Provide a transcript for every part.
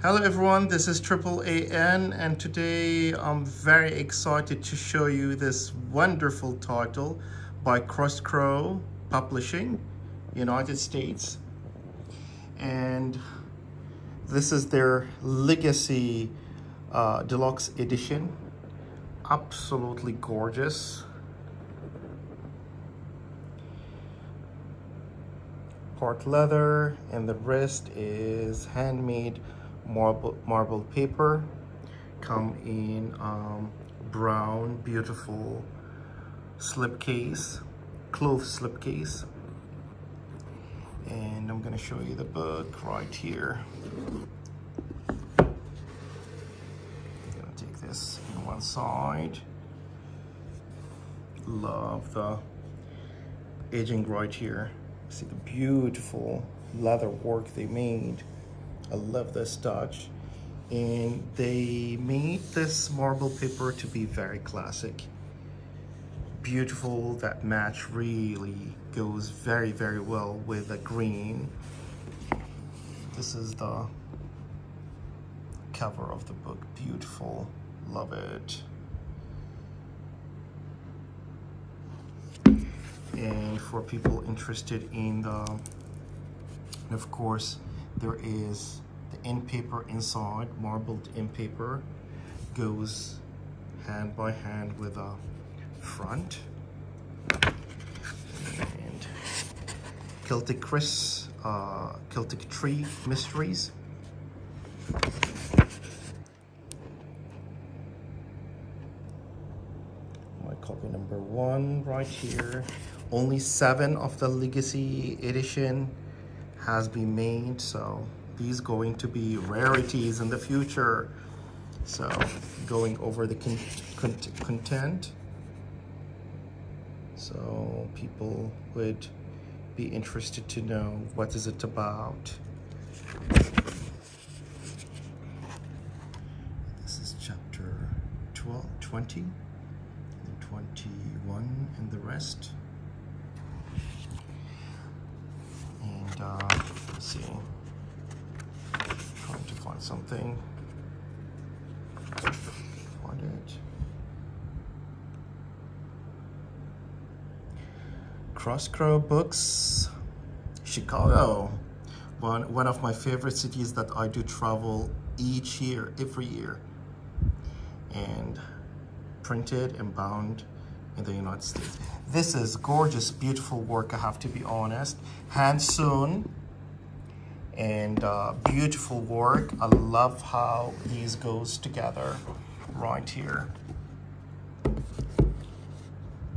Hello everyone, this is A.A.A.N and today I'm very excited to show you this wonderful title by Crossed Crow Publishing, United States. And this is their Legacy Deluxe Edition. Absolutely gorgeous. Part leather and the rest is handmade marble paper. Come in brown, beautiful slipcase, cloth slipcase. And I'm gonna show you the book right here. I'm gonna take this on one side. Love the edging right here. See the beautiful leather work they made. I love this touch. And they made this marble paper to be very classic. Beautiful, that match really goes very, very well with the green. This is the cover of the book, beautiful, love it. And for people interested in the, of course, there is the end paper inside, marbled end paper, goes hand by hand with a front. And Celtic Tree Mysteries. My copy number one right here. Only 7 of the Legacy Edition has been made, so these going to be rarities in the future. So going over the content, so people would be interested to know what is it about. This is chapter 12, 20, and 21 and the rest. Let's see, trying to find something, find it. Crossed Crow Books, Chicago, one of my favorite cities that I do travel each year, every year, and printed and bound in the United States. This is gorgeous, beautiful work, I have to be honest. Hand sewn and beautiful work. I love how these goes together right here.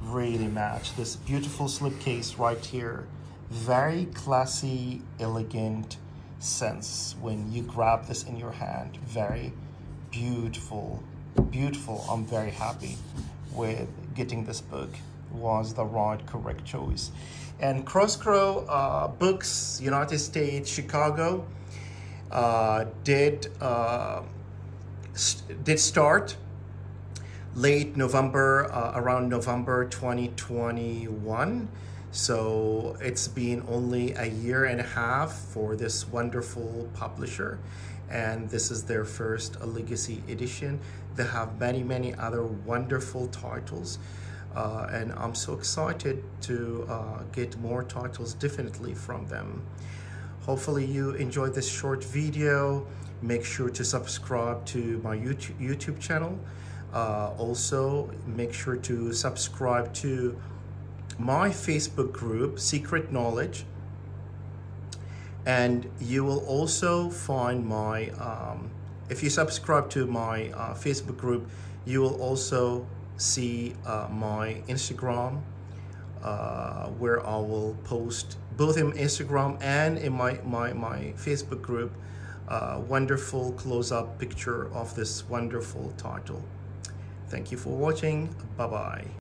Really match this beautiful slipcase right here. Very classy, elegant sense when you grab this in your hand. Very beautiful, beautiful. I'm very happy with getting this book. Was the right correct choice. And Crossed Crow Books, United States, Chicago, did start late November, around November 2021. So it's been only a year and a half for this wonderful publisher. And this is their first Legacy Edition. They have many, many other wonderful titles. And I'm so excited to get more titles definitely from them. Hopefully you enjoyed this short video. Make sure to subscribe to my YouTube channel. Also, make sure to subscribe to my Facebook group, Secret Knowledge. And you will also find my, if you subscribe to my Facebook group, you will also see my Instagram, where I will post both in Instagram and in my Facebook group wonderful close-up picture of this wonderful title. Thank you for watching. Bye-bye.